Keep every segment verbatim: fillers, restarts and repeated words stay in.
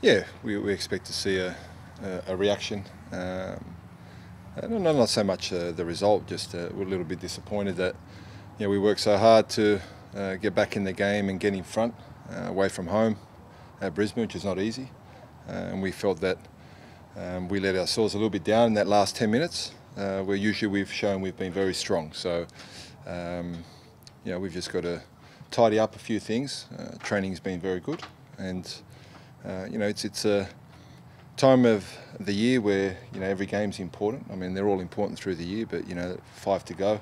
Yeah, we, we expect to see a, a, a reaction. Um, not, not so much uh, the result, just uh, we're a little bit disappointed that you know, we worked so hard to uh, get back in the game and get in front uh, away from home at Brisbane, which is not easy. Uh, and we felt that um, we let ourselves a little bit down in that last ten minutes, uh, where usually we've shown we've been very strong. So, um, you know, we've just got to tidy up a few things. Uh, training's been very good, and uh, you know, it's it's a time of the year where you know every game's important. I mean, they're all important through the year, but you know, five to go.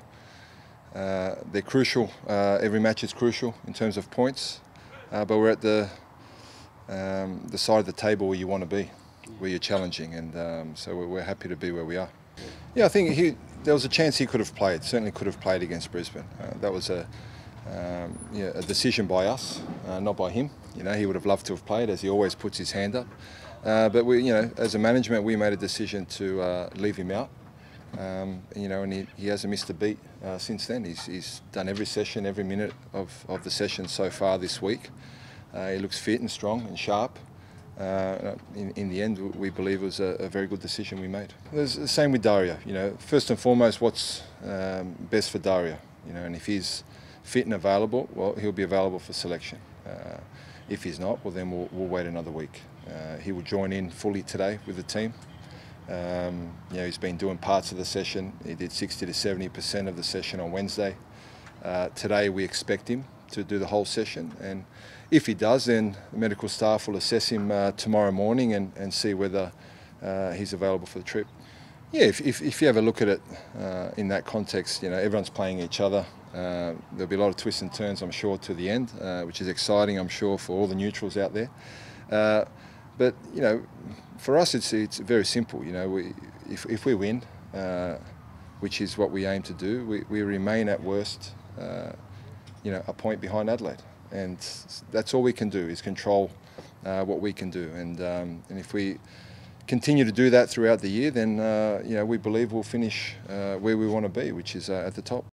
Uh, they're crucial. Uh, every match is crucial in terms of points, uh, but we're at the um, the side of the table where you want to be, where you're challenging, and um, so we're, we're happy to be where we are. Yeah, I think he, there was a chance he could have played. Certainly could have played against Brisbane. Uh, that was a Um, yeah, a decision by us, uh, not by him. You know, he would have loved to have played, as he always puts his hand up. Uh, but we, you know, as a management, we made a decision to uh, leave him out. Um, you know, and he, he hasn't missed a beat uh, since then. He's, he's done every session, every minute of, of the session so far this week. Uh, he looks fit and strong and sharp. Uh, in, in the end, we believe it was a, a very good decision we made. It's the same with Dario. You know, first and foremost, what's um, best for Dario? You know, and if he's fit and available, well, he'll be available for selection. Uh, if he's not, well, then we'll, we'll wait another week. Uh, he will join in fully today with the team. Um, you know, he's been doing parts of the session. He did sixty to seventy percent of the session on Wednesday. Uh, today, we expect him to do the whole session. And if he does, then the medical staff will assess him uh, tomorrow morning and, and see whether uh, he's available for the trip. Yeah, if, if, if you have a look at it uh, in that context, you know, everyone's playing each other. Uh, there'll be a lot of twists and turns, I'm sure, to the end, uh, which is exciting, I'm sure, for all the neutrals out there. Uh, but, you know, for us, it's, it's very simple. You know, we, if, if we win, uh, which is what we aim to do, we, we remain at worst, uh, you know, a point behind Adelaide. And that's all we can do, is control uh, what we can do. And, um, and if we continue to do that throughout the year, then uh, you know, we believe we'll finish uh, where we want to be, which is uh, at the top.